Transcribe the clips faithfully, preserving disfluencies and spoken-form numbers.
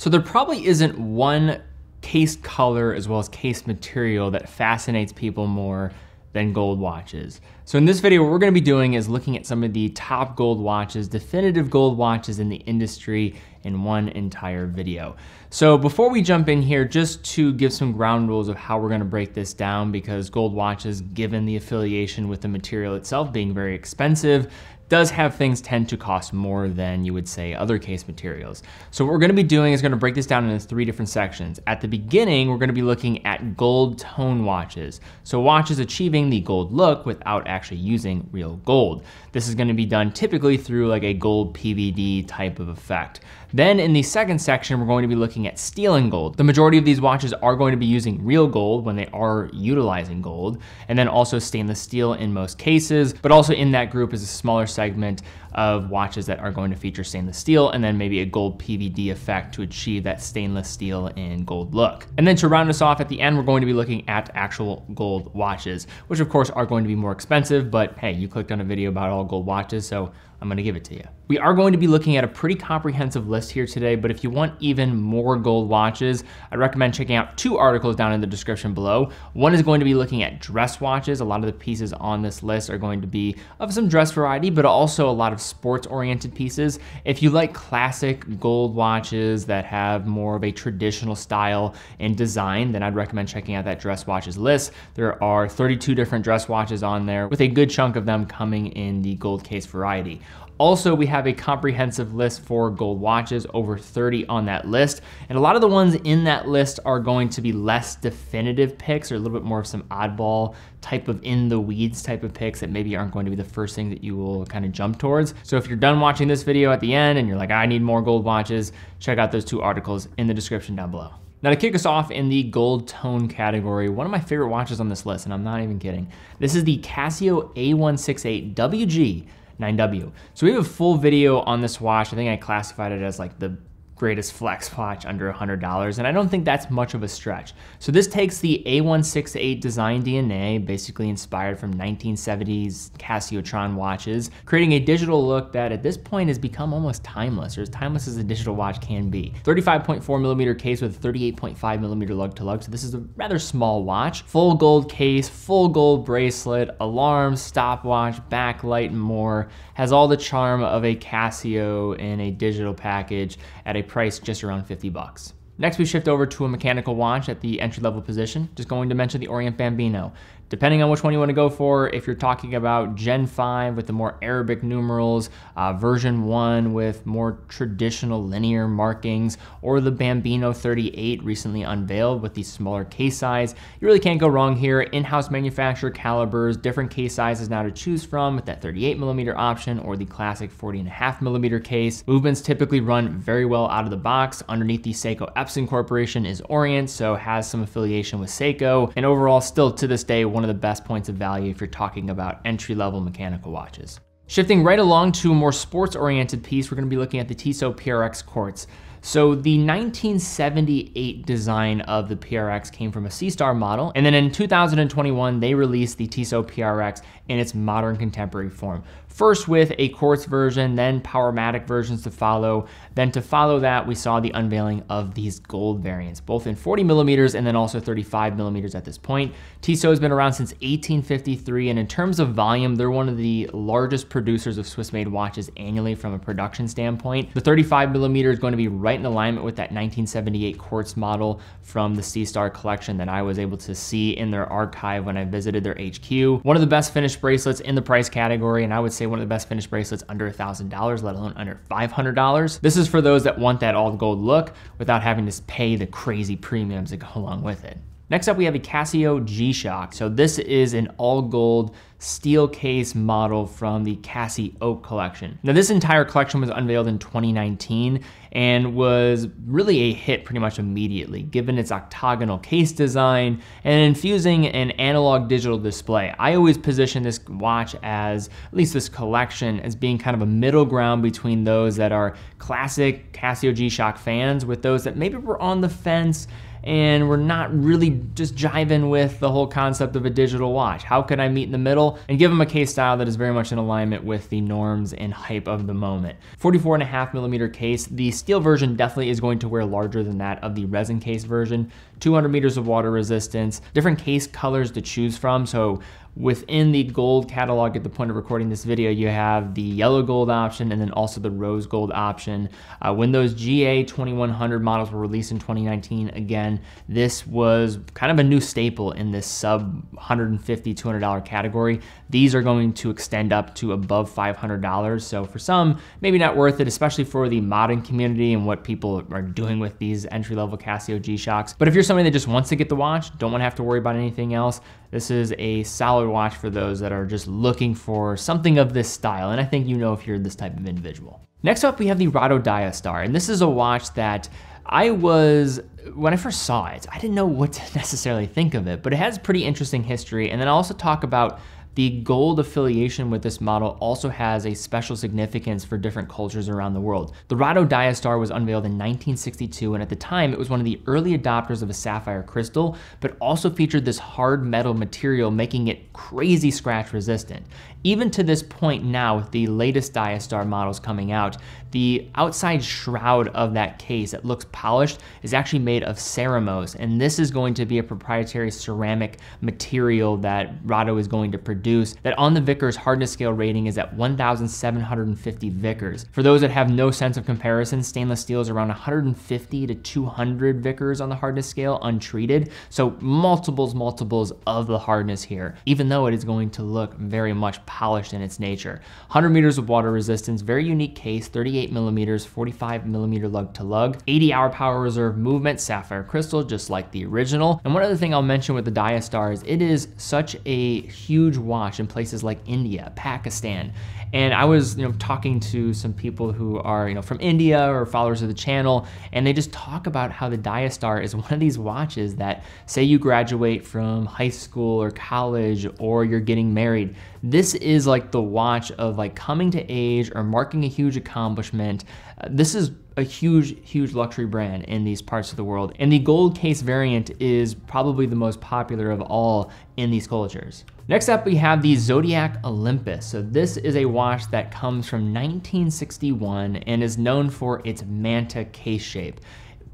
So there probably isn't one case color as well as case material that fascinates people more than gold watches. So in this video, what we're gonna be doing is looking at some of the top gold watches, definitive gold watches in the industry in one entire video. So before we jump in here, just to give some ground rules of how we're gonna break this down, because gold watches, given the affiliation with the material itself being very expensive, does have things tend to cost more than you would say other case materials. So what we're gonna be doing is gonna break this down into three different sections. At the beginning, we're gonna be looking at gold tone watches. So watches achieving the gold look without actually using real gold. This is gonna be done typically through like a gold P V D type of effect. Then in the second section, we're going to be looking at stealing gold. The majority of these watches are going to be using real gold when they are utilizing gold, and then also stainless steel in most cases, but also in that group is a smaller section segment of watches that are going to feature stainless steel and then maybe a gold P V D effect to achieve that stainless steel and gold look. And then to round us off at the end, we're going to be looking at actual gold watches, which of course are going to be more expensive, but hey, you clicked on a video about all gold watches, so I'm gonna give it to you. We are going to be looking at a pretty comprehensive list here today, but if you want even more gold watches, I'd recommend checking out two articles down in the description below. One is going to be looking at dress watches. A lot of the pieces on this list are going to be of some dress variety, but also a lot of sports-oriented pieces. If you like classic gold watches that have more of a traditional style and design, then I'd recommend checking out that dress watches list. There are thirty-two different dress watches on there, with a good chunk of them coming in the gold case variety. Also, we have a comprehensive list for gold watches, over thirty on that list. And a lot of the ones in that list are going to be less definitive picks or a little bit more of some oddball type of in the weeds type of picks that maybe aren't going to be the first thing that you will kind of jump towards. So if you're done watching this video at the end and you're like, I need more gold watches, check out those two articles in the description down below. Now to kick us off in the gold tone category, one of my favorite watches on this list, and I'm not even kidding. This is the Casio A one sixty-eight W G nine W. So we have a full video on this watch. I think I classified it as like the greatest flex watch under one hundred dollars, and I don't think that's much of a stretch. So this takes the A one sixty-eight design D N A, basically inspired from nineteen seventies Casiotron watches, creating a digital look that at this point has become almost timeless, or as timeless as a digital watch can be. thirty-five point four millimeter case with thirty-eight point five millimeter lug to lug, so this is a rather small watch. Full gold case, full gold bracelet, alarm, stopwatch, backlight, and more. Has all the charm of a Casio in a digital package at a price just around fifty bucks. Next, we shift over to a mechanical watch at the entry-level position. Just going to mention the Orient Bambino. Depending on which one you wanna go for, if you're talking about Gen five with the more Arabic numerals, uh, version one with more traditional linear markings, or the Bambino thirty-eight recently unveiled with the smaller case size, you really can't go wrong here. In-house manufacturer calibers, different case sizes now to choose from with that thirty-eight millimeter option or the classic forty and a half millimeter case. Movements typically run very well out of the box. Underneath the Seiko Epson Corporation is Orient, so has some affiliation with Seiko, and overall still to this day, one one of the best points of value if you're talking about entry-level mechanical watches. Shifting right along to a more sports-oriented piece, we're gonna be looking at the Tissot P R X quartz. So the nineteen seventy-eight design of the P R X came from a C-Star model, and then in two thousand twenty-one, they released the Tissot P R X in its modern contemporary form. First with a quartz version, then Powermatic versions to follow. Then to follow that, we saw the unveiling of these gold variants, both in forty millimeters and then also thirty-five millimeters at this point. Tissot has been around since eighteen fifty-three, and in terms of volume, they're one of the largest producers of Swiss-made watches annually from a production standpoint. The thirty-five millimeter is going to be right in alignment with that nineteen seventy-eight quartz model from the C-Star collection that I was able to see in their archive when I visited their H Q. One of the best finished bracelets in the price category, and I would say one of the best finished bracelets under one thousand dollars, let alone under five hundred dollars. This is for those that want that all gold look without having to pay the crazy premiums that go along with it. Next up, we have a Casio G-Shock. So this is an all gold steel case model from the Casio Oak collection. Now this entire collection was unveiled in twenty nineteen and was really a hit pretty much immediately, given its octagonal case design and infusing an analog digital display. I always position this watch as, at least this collection, as being kind of a middle ground between those that are classic Casio G-Shock fans with those that maybe were on the fence and we're not really just jiving with the whole concept of a digital watch. How can I meet in the middle and give them a case style that is very much in alignment with the norms and hype of the moment? forty-four and a half millimeter case. The steel version definitely is going to wear larger than that of the resin case version. two hundred meters of water resistance, different case colors to choose from. So within the gold catalog at the point of recording this video, you have the yellow gold option and then also the rose gold option. Uh, when those G A twenty-one hundred models were released in twenty nineteen, again, this was kind of a new staple in this sub one hundred fifty, two hundred dollar category. These are going to extend up to above five hundred dollars. So for some, maybe not worth it, especially for the modern community and what people are doing with these entry-level Casio G-Shocks. But if you're somebody that just wants to get the watch, don't want to have to worry about anything else, this is a solid watch for those that are just looking for something of this style. And I think you know if you're this type of individual. Next up, we have the Rado Diastar. And this is a watch that I was, when I first saw it, I didn't know what to necessarily think of it, but it has pretty interesting history. And then I'll also talk about the gold affiliation with this model also has a special significance for different cultures around the world. The Rado Diastar was unveiled in nineteen sixty-two, and at the time, it was one of the early adopters of a sapphire crystal, but also featured this hard metal material, making it crazy scratch resistant. Even to this point now, with the latest Diastar models coming out, the outside shroud of that case that looks polished is actually made of ceramos, and this is going to be a proprietary ceramic material that Rado is going to produce. That on the Vickers hardness scale rating is at one thousand seven hundred fifty Vickers. For those that have no sense of comparison, stainless steel is around one hundred fifty to two hundred Vickers on the hardness scale untreated. So multiples, multiples of the hardness here, even though it is going to look very much polished in its nature. one hundred meters of water resistance, very unique case, thirty-eight millimeters, forty-five millimeter lug to lug, eighty hour power reserve movement, sapphire crystal, just like the original. And one other thing I'll mention with the Diastar is it is such a huge watch in places like India, Pakistan. And I was, you know, talking to some people who are, you know, from India or followers of the channel, and they just talk about how the Diastar is one of these watches that, say you graduate from high school or college, or you're getting married. This is like the watch of like coming to age or marking a huge accomplishment. Uh, this is a huge, huge luxury brand in these parts of the world. And the gold case variant is probably the most popular of all in these cultures. Next up, we have the Zodiac Olympus. So this is a watch that comes from nineteen sixty-one and is known for its manta case shape.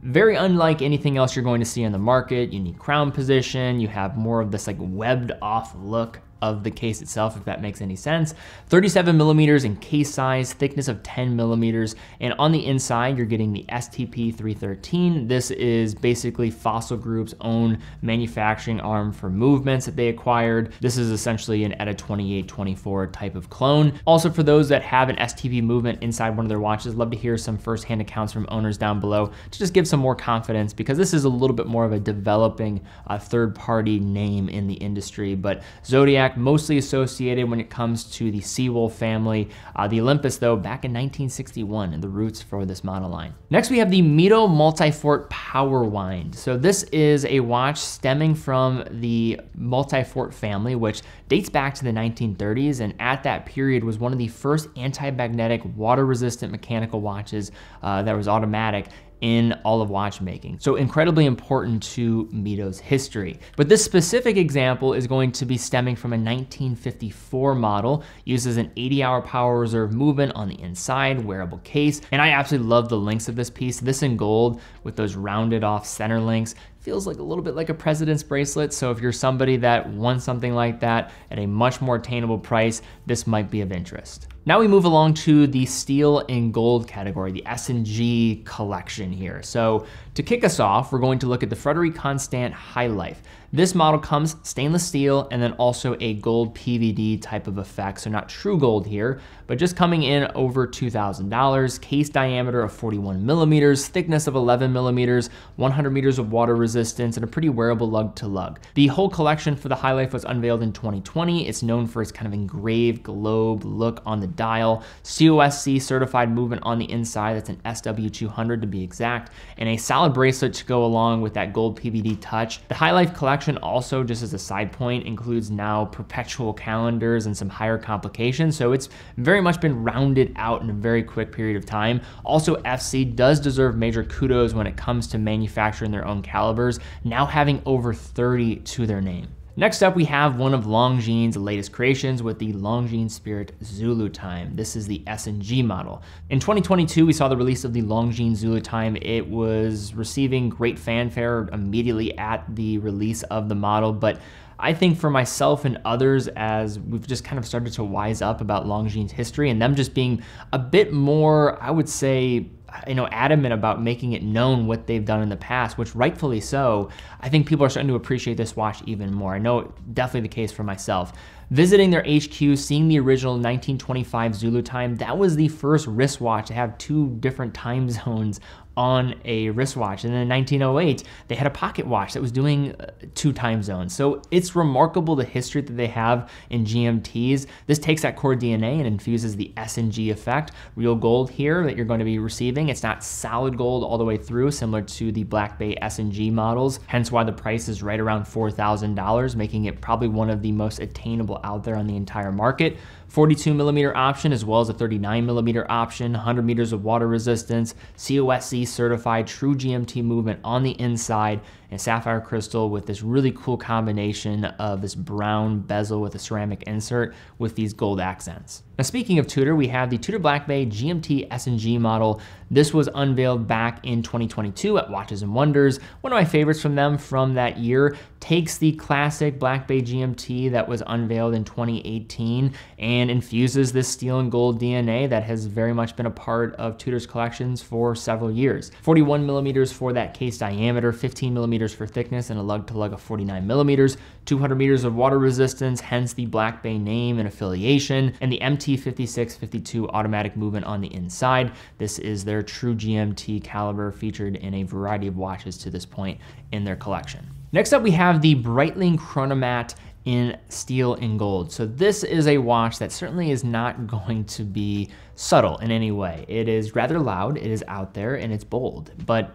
Very unlike anything else you're going to see in the market. Unique crown position, you have more of this like webbed off look of the case itself, if that makes any sense. thirty-seven millimeters in case size, thickness of ten millimeters, and on the inside, you're getting the S T P three thirteen. This is basically Fossil Group's own manufacturing arm for movements that they acquired. This is essentially an E T A twenty-eight twenty-four type of clone. Also, for those that have an S T P movement inside one of their watches, love to hear some firsthand accounts from owners down below to just give some more confidence, because this is a little bit more of a developing uh, third-party name in the industry. But Zodiac, mostly associated when it comes to the Seawolf family. Uh, the Olympus, though, back in nineteen sixty-one, and the roots for this model line. Next, we have the Mido Multifort Powerwind. So this is a watch stemming from the Multifort family, which dates back to the nineteen thirties, and at that period was one of the first anti-magnetic, water-resistant mechanical watches uh, that was automatic in all of watchmaking. So incredibly important to Mido's history. But this specific example is going to be stemming from a nineteen fifty-four model, uses an eighty hour power reserve movement on the inside, wearable case. And I absolutely love the links of this piece. This in gold with those rounded off center links. Feels like a little bit like a president's bracelet. So if you're somebody that wants something like that at a much more attainable price, this might be of interest. Now we move along to the steel and gold category, the S and G collection here. So to kick us off, we're going to look at the Frederic Constant Highlife. This model comes stainless steel and then also a gold P V D type of effect. So not true gold here, but just coming in over two thousand dollars, case diameter of forty-one millimeters, thickness of eleven millimeters, one hundred meters of water resistance, and a pretty wearable lug to lug. The whole collection for the Highlife was unveiled in twenty twenty. It's known for its kind of engraved globe look on the dial, C O S C certified movement on the inside. That's an S W two hundred to be exact, and a solid bracelet to go along with that gold P V D touch. The Highlife collection also, just as a side point, includes now perpetual calendars and some higher complications. So it's very much been rounded out in a very quick period of time. Also, F C does deserve major kudos when it comes to manufacturing their own caliber. lovers, now having over thirty to their name. Next up, we have one of Longines' latest creations with the Longines Spirit Zulu Time. This is the S and G model. In twenty twenty-two, we saw the release of the Longines Zulu Time. It was receiving great fanfare immediately at the release of the model, but I think for myself and others, as we've just kind of started to wise up about Longines' history and them just being a bit more, I would say, you know, adamant about making it known what they've done in the past, which rightfully so, I think people are starting to appreciate this watch even more. I know it's definitely the case for myself. Visiting their H Q, seeing the original nineteen twenty-five Zulu Time, that was the first wristwatch to have two different time zones on a wristwatch. And then in nineteen oh eight, they had a pocket watch that was doing two time zones. So it's remarkable the history that they have in G M Ts. This takes that core D N A and infuses the S and G effect, real gold here that you're going to be receiving. It's not solid gold all the way through, similar to the Black Bay S and G models, hence why the price is right around four thousand dollars, making it probably one of the most attainable out there on the entire market. forty-two millimeter option, as well as a thirty-nine millimeter option, one hundred meters of water resistance, C O S C certified, true G M T movement on the inside, and sapphire crystal with this really cool combination of this brown bezel with a ceramic insert with these gold accents. Now, speaking of Tudor, we have the Tudor Black Bay G M T S and G model. This was unveiled back in twenty twenty-two at Watches and Wonders. One of my favorites from them from that year. Takes the classic Black Bay G M T that was unveiled in twenty eighteen and infuses this steel and gold D N A that has very much been a part of Tudor's collections for several years. forty-one millimeters for that case diameter, fifteen millimeters for thickness, and a lug to lug of forty-nine millimeters, two hundred meters of water resistance, hence the Black Bay name and affiliation, and the M T fifty-six fifty-two automatic movement on the inside. This is their true G M T caliber, featured in a variety of watches to this point in their collection. Next up, we have the Breitling Chronomat in steel and gold. So this is a watch that certainly is not going to be subtle in any way. It is rather loud, it is out there, and it's bold. But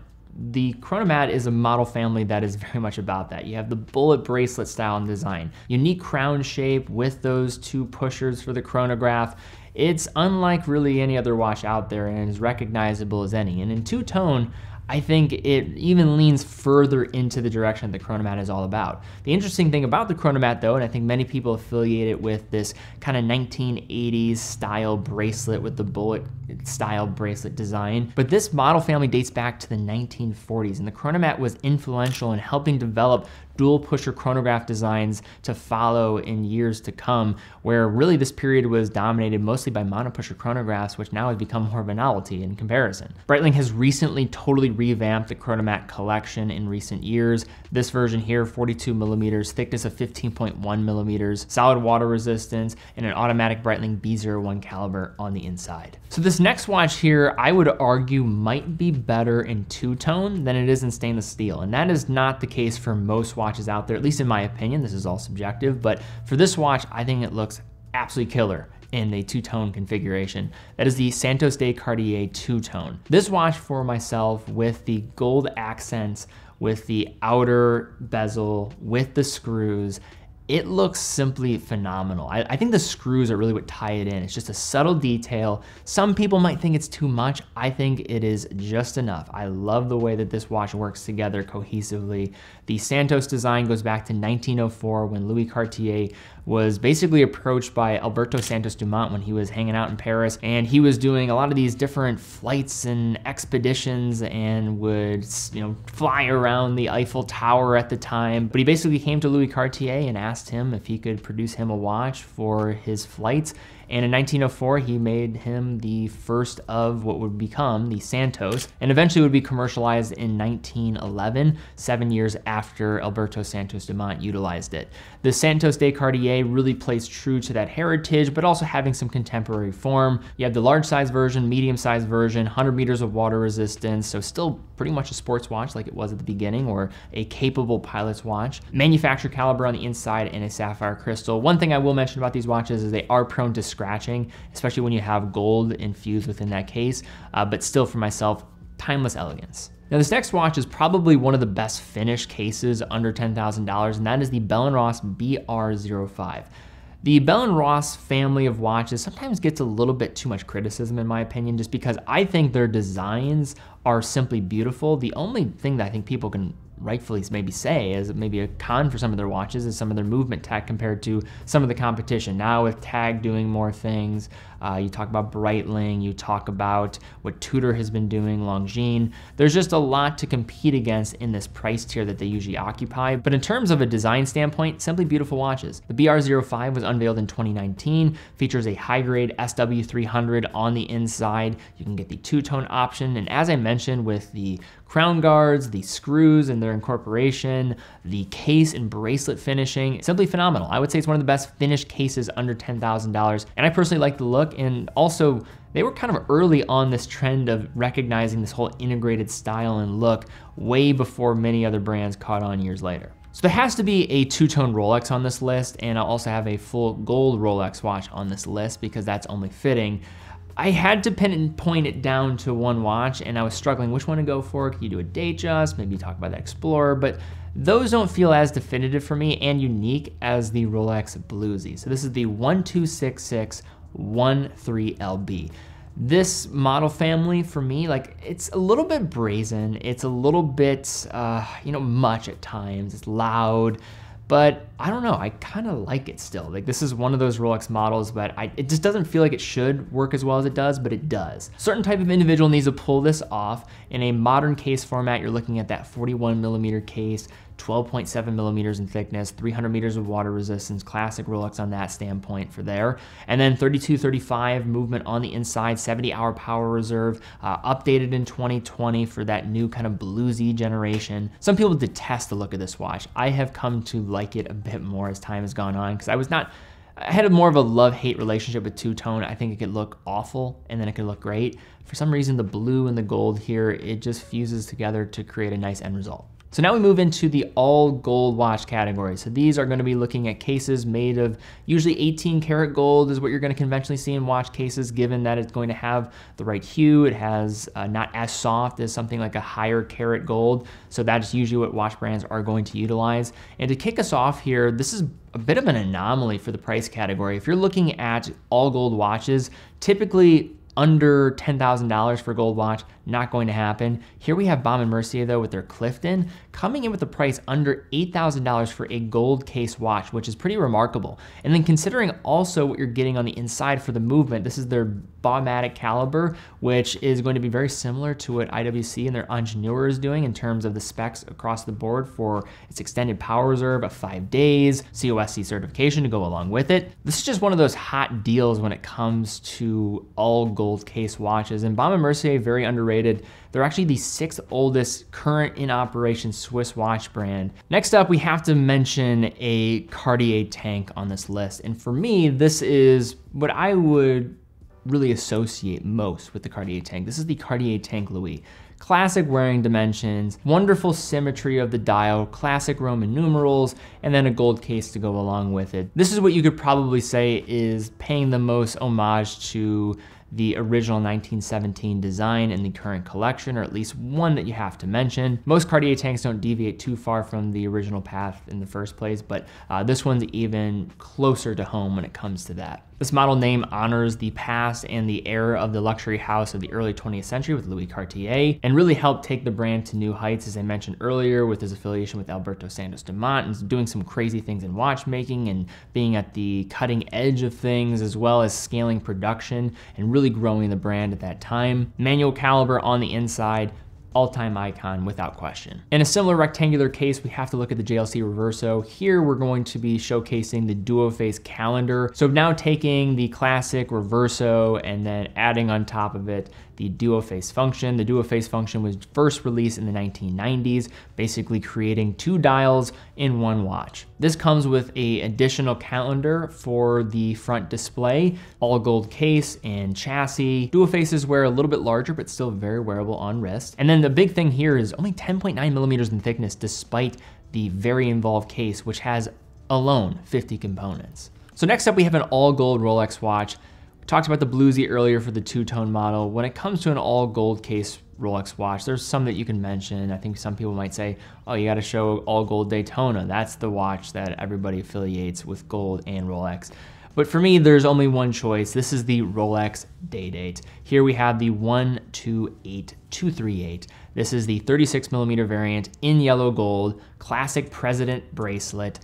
the Chronomat is a model family that is very much about that. You have the bullet bracelet style and design, unique crown shape with those two pushers for the chronograph. It's unlike really any other watch out there and is recognizable as any. And in two-tone, I think it even leans further into the direction that the Chronomat is all about. The interesting thing about the Chronomat though, and I think many people affiliate it with this kind of nineteen eighties style bracelet with the bullet style bracelet design, but this model family dates back to the nineteen forties, and the Chronomat was influential in helping develop dual pusher chronograph designs to follow in years to come, where really this period was dominated mostly by monopusher chronographs, which now has become more of a novelty in comparison. Breitling has recently totally revamped the Chronomat collection in recent years. This version here, forty-two millimeters, thickness of fifteen point one millimeters, solid water resistance, and an automatic Breitling B zero one caliber on the inside. So this next watch here, I would argue might be better in two-tone than it is in stainless steel, and that is not the case for most watches watches out there, at least in my opinion. This is all subjective, but for this watch, I think it looks absolutely killer in a two-tone configuration. That is the Santos de Cartier two-tone. This watch for myself, with the gold accents, with the outer bezel, with the screws, it looks simply phenomenal. I, I think the screws are really what tie it in. It's just a subtle detail. Some people might think it's too much. I think it is just enough. I love the way that this watch works together cohesively. The Santos design goes back to nineteen oh four, when Louis Cartier was basically approached by Alberto Santos Dumont when he was hanging out in Paris, and he was doing a lot of these different flights and expeditions and would, you know, fly around the Eiffel Tower at the time. But he basically came to Louis Cartier and asked him if he could produce him a watch for his flights. And in nineteen oh four, he made him the first of what would become the Santos, and eventually would be commercialized in nineteen eleven, seven years after Alberto Santos Dumont utilized it. The Santos de Cartier really plays true to that heritage, but also having some contemporary form. You have the large size version, medium size version, one hundred meters of water resistance, so still pretty much a sports watch like it was at the beginning, or a capable pilot's watch. Manufacture caliber on the inside and a sapphire crystal. One thing I will mention about these watches is they are prone to scratching, especially when you have gold infused within that case, uh, but still for myself, timeless elegance. Now, this next watch is probably one of the best finished cases under ten thousand dollars, and that is the Bell and Ross B R zero five. The Bell and Ross family of watches sometimes gets a little bit too much criticism, in my opinion, just because I think their designs are simply beautiful. The only thing that I think people can rightfully maybe say as maybe a con for some of their watches is some of their movement tech compared to some of the competition. Now with Tag doing more things, uh, you talk about Breitling, you talk about what Tudor has been doing, Longines. There's just a lot to compete against in this price tier that they usually occupy. But in terms of a design standpoint, simply beautiful watches. The B R zero five was unveiled in twenty nineteen, features a high-grade S W three hundred on the inside. You can get the two-tone option, and as I mentioned with the crown guards, the screws and their incorporation, the case and bracelet finishing, simply phenomenal. I would say it's one of the best finished cases under ten thousand dollars. And I personally like the look, and also they were kind of early on this trend of recognizing this whole integrated style and look way before many other brands caught on years later. So there has to be a two-tone Rolex on this list, and I'll also have a full gold Rolex watch on this list because that's only fitting. I had to pinpoint it down to one watch, and I was struggling which one to go for. Can you do a Datejust? Maybe talk about the Explorer, but those don't feel as definitive for me and unique as the Rolex Bluesy. So this is the one two six six one three L B. This model family for me, like, it's a little bit brazen. It's a little bit, uh, you know, much at times. It's loud. But I don't know, I kind of like it still. Like, this is one of those Rolex models, but I, it just doesn't feel like it should work as well as it does, but it does. Certain type of individual needs to pull this off. In a modern case format, you're looking at that forty-one millimeter case, twelve point seven millimeters in thickness, three hundred meters of water resistance, classic Rolex on that standpoint for there. And then thirty-two thirty-five movement on the inside, seventy hour power reserve, uh, updated in twenty twenty for that new kind of bluesy generation. Some people detest the look of this watch. I have come to like it a bit more as time has gone on because I was not, I had a more of a love-hate relationship with two-tone. I think it could look awful and then it could look great. For some reason, the blue and the gold here, it just fuses together to create a nice end result. So now we move into the all gold watch category. So these are gonna be looking at cases made of usually eighteen karat gold is what you're gonna conventionally see in watch cases, given that it's going to have the right hue. It has uh, not as soft as something like a higher karat gold. So that's usually what watch brands are going to utilize. And to kick us off here, this is a bit of an anomaly for the price category. If you're looking at all gold watches, typically under ten thousand dollars for a gold watch, not going to happen. Here we have Baume and Mercier though with their Clifton, coming in with a price under eight thousand dollars for a gold case watch, which is pretty remarkable. And then considering also what you're getting on the inside for the movement, this is their Baumatic caliber, which is going to be very similar to what I W C and their Ingenieur is doing in terms of the specs across the board for its extended power reserve of five days, C O S C certification to go along with it. This is just one of those hot deals when it comes to all gold case watches, and Baume and Mercier, very underrated. They're actually the sixth oldest current in operation Swiss watch brand. Next up, we have to mention a Cartier Tank on this list. And for me, this is what I would really associate most with the Cartier Tank. This is the Cartier Tank Louis. Classic wearing dimensions, wonderful symmetry of the dial, classic Roman numerals, and then a gold case to go along with it. This is what you could probably say is paying the most homage to the original nineteen seventeen design in the current collection, or at least one that you have to mention. Most Cartier tanks don't deviate too far from the original path in the first place, but uh, this one's even closer to home when it comes to that. This model name honors the past and the era of the luxury house of the early twentieth century with Louis Cartier, and really helped take the brand to new heights, as I mentioned earlier, with his affiliation with Alberto Santos Dumont, and doing some crazy things in watchmaking and being at the cutting edge of things, as well as scaling production and really growing the brand at that time. Manual caliber on the inside, all-time icon without question. In a similar rectangular case, we have to look at the J L C Reverso. Here we're going to be showcasing the duo-face calendar. So now taking the classic Reverso and then adding on top of it the duo-face function. The duo-face function was first released in the nineteen nineties, basically creating two dials in one watch. This comes with a additional calendar for the front display, all gold case and chassis. Duo-faces wear a little bit larger, but still very wearable on wrist. And then the big thing here is only ten point nine millimeters in thickness, despite the very involved case, which has alone fifty components. So next up, we have an all gold Rolex watch. Talked about the Bluesy earlier for the two-tone model. When it comes to an all gold case Rolex watch, there's some that you can mention. I think some people might say, oh, you got to show all gold Daytona. That's the watch that everybody affiliates with gold and Rolex. But for me, there's only one choice. This is the Rolex Day-Date. Here we have the one two eight two three eight. This is the thirty-six millimeter variant in yellow gold, classic president bracelet.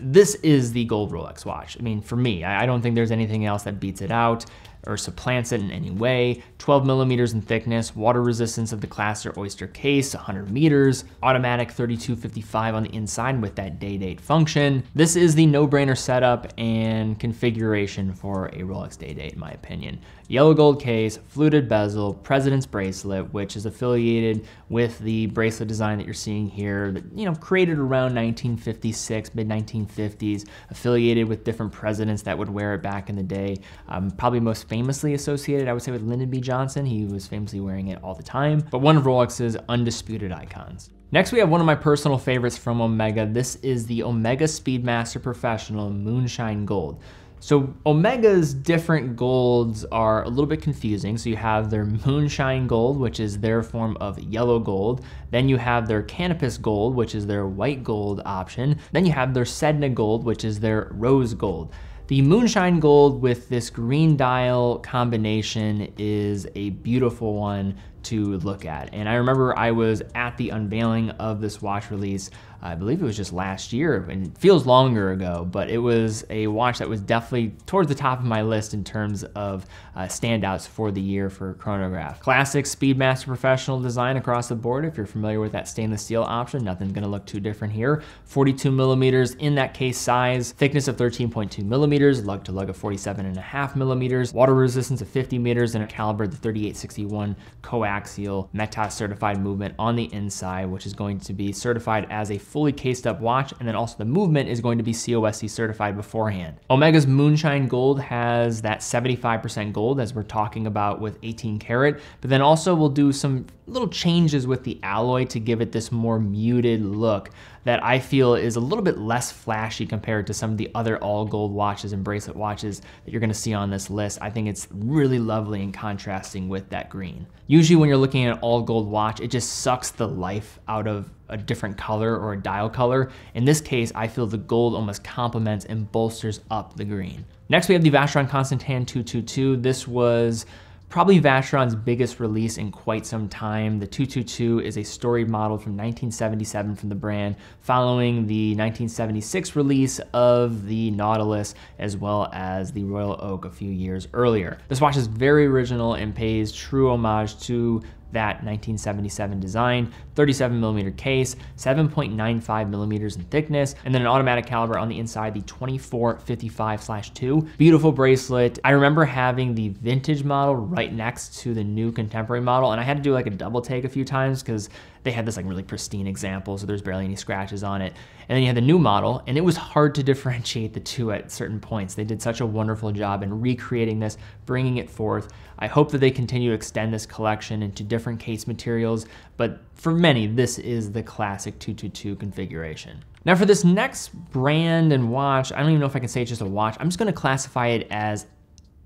This is the gold Rolex watch. I mean, for me, I don't think there's anything else that beats it out or supplants it in any way. twelve millimeters in thickness, water resistance of the Classic Oyster case, one hundred meters, automatic thirty-two fifty-five on the inside with that Day-Date function. This is the no-brainer setup and configuration for a Rolex Day-Date, in my opinion. Yellow gold case, fluted bezel, President's bracelet, which is affiliated with the bracelet design that you're seeing here, that, you know, created around nineteen fifty-six, mid nineteen fifties, affiliated with different presidents that would wear it back in the day. Um, probably most famously associated, I would say, with Lyndon B. Johnson. He was famously wearing it all the time, but one of Rolex's undisputed icons. Next, we have one of my personal favorites from Omega. This is the Omega Speedmaster Professional Moonshine Gold. So Omega's different golds are a little bit confusing. So you have their moonshine gold, which is their form of yellow gold. Then you have their Canopus gold, which is their white gold option. Then you have their Sedna gold, which is their rose gold. The moonshine gold with this green dial combination is a beautiful one to look at. And I remember I was at the unveiling of this watch release, I believe it was just last year, and it feels longer ago, but it was a watch that was definitely towards the top of my list in terms of uh, standouts for the year for chronograph. Classic Speedmaster Professional design across the board. If you're familiar with that stainless steel option, nothing's gonna look too different here. forty-two millimeters in that case size, thickness of thirteen point two millimeters, lug to lug of forty-seven and a half millimeters, water resistance of fifty meters, and a caliber the thirty-eight sixty-one coaxial axial Metas certified movement on the inside, which is going to be certified as a fully cased up watch. And then also the movement is going to be C O S C certified beforehand. Omega's Moonshine Gold has that seventy-five percent gold as we're talking about with eighteen karat, but then also we'll do some little changes with the alloy to give it this more muted look that I feel is a little bit less flashy compared to some of the other all gold watches and bracelet watches that you're gonna see on this list. I think it's really lovely and contrasting with that green. Usually when you're looking at an all gold watch, it just sucks the life out of a different color or a dial color. In this case, I feel the gold almost complements and bolsters up the green. Next, we have the Vacheron Constantin two twenty-two. This was probably Vacheron's biggest release in quite some time. The two twenty-two is a storied model from nineteen seventy-seven from the brand, following the nineteen seventy-six release of the Nautilus, as well as the Royal Oak a few years earlier. This watch is very original and pays true homage to that nineteen seventy-seven design, thirty-seven millimeter case, seven point nine five millimeters in thickness, and then an automatic caliber on the inside, the twenty-four fifty-five two. Beautiful bracelet. I remember having the vintage model right next to the new contemporary model, and I had to do like a double take a few times because they had this like really pristine example, so there's barely any scratches on it. And then you had the new model, and it was hard to differentiate the two at certain points. They did such a wonderful job in recreating this, bringing it forth. I hope that they continue to extend this collection into different case materials, but for many, this is the classic two twenty-two configuration. Now for this next brand and watch, I don't even know if I can say it's just a watch. I'm just gonna classify it as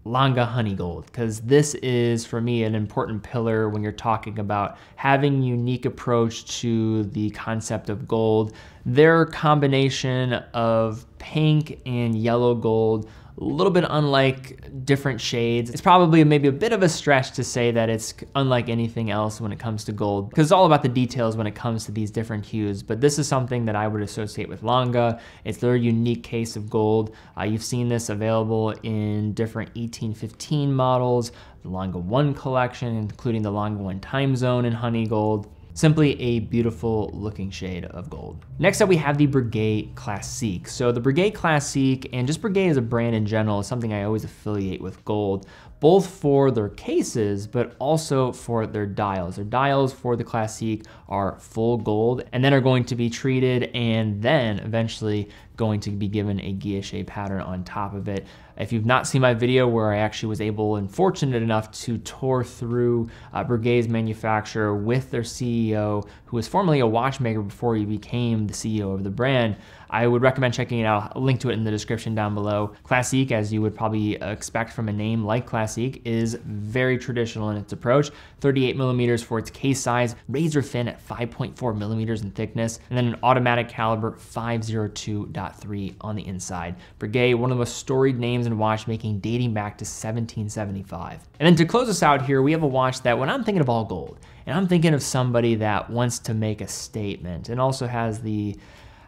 Lange Honey Gold, because this is, for me, an important pillar when you're talking about having a unique approach to the concept of gold. Their combination of pink and yellow gold, a little bit unlike different shades. It's probably maybe a bit of a stretch to say that it's unlike anything else when it comes to gold, because it's all about the details when it comes to these different hues, but this is something that I would associate with Lange. It's their unique case of gold. Uh, you've seen this available in different eighteen fifteen models, the Lange one collection, including the Lange one Time Zone in Honey Gold. Simply a beautiful looking shade of gold. Next up, we have the Breguet Classique. So the Breguet Classique, and just Breguet as a brand in general, is something I always affiliate with gold, both for their cases, but also for their dials. Their dials for the Classique are full gold, and then are going to be treated, and then eventually going to be given a guilloche pattern on top of it. If you've not seen my video where I actually was able and fortunate enough to tour through uh, Breguet's manufacturer with their C E O, who was formerly a watchmaker before he became the C E O of the brand, I would recommend checking it out. I'll link to it in the description down below. Classique, as you would probably expect from a name like Classique, Classique is very traditional in its approach, thirty-eight millimeters for its case size, razor thin at five point four millimeters in thickness, and then an automatic caliber five oh two point three on the inside. Breguet, one of the most storied names in watchmaking, dating back to seventeen seventy-five. And then to close us out here, we have a watch that when I'm thinking of all gold, and I'm thinking of somebody that wants to make a statement and also has the,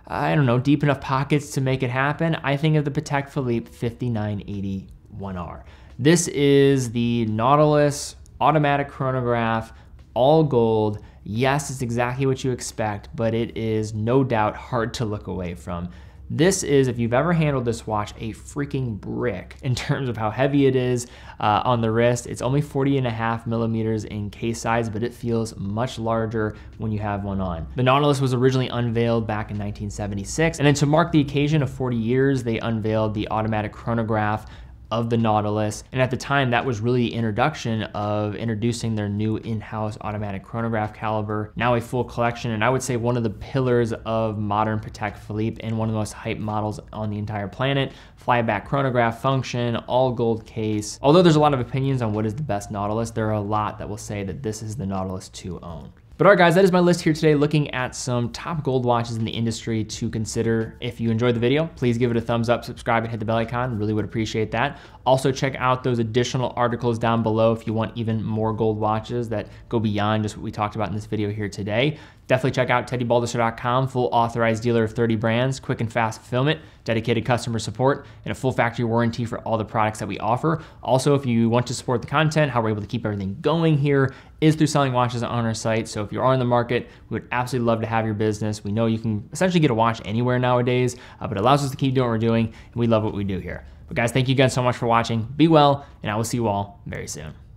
I don't know, deep enough pockets to make it happen, I think of the Patek Philippe fifty-nine eighty one R. This is the Nautilus automatic chronograph, all gold. Yes, it's exactly what you expect, but it is no doubt hard to look away from. This is, if you've ever handled this watch, a freaking brick in terms of how heavy it is uh, on the wrist. It's only forty and a half millimeters in case size, but it feels much larger when you have one on. The Nautilus was originally unveiled back in nineteen seventy-six. And then to mark the occasion of forty years, they unveiled the automatic chronograph of the Nautilus. And at the time, that was really the introduction of introducing their new in-house automatic chronograph caliber, now a full collection. And I would say one of the pillars of modern Patek Philippe and one of the most hyped models on the entire planet, flyback chronograph function, all gold case. Although there's a lot of opinions on what is the best Nautilus, there are a lot that will say that this is the Nautilus to own. But all right, guys, that is my list here today, looking at some top gold watches in the industry to consider. If you enjoyed the video, please give it a thumbs up, subscribe, and hit the bell icon. Really would appreciate that. Also, check out those additional articles down below if you want even more gold watches that go beyond just what we talked about in this video here today. Definitely check out Teddy Baldassarre dot com, full authorized dealer of thirty brands, quick and fast fulfillment, dedicated customer support, and a full factory warranty for all the products that we offer. Also, if you want to support the content, how we're able to keep everything going here is through selling watches on our site. So if you are in the market, we would absolutely love to have your business. We know you can essentially get a watch anywhere nowadays, uh, but it allows us to keep doing what we're doing, and we love what we do here. But guys, thank you guys so much for watching. Be well, and I will see you all very soon.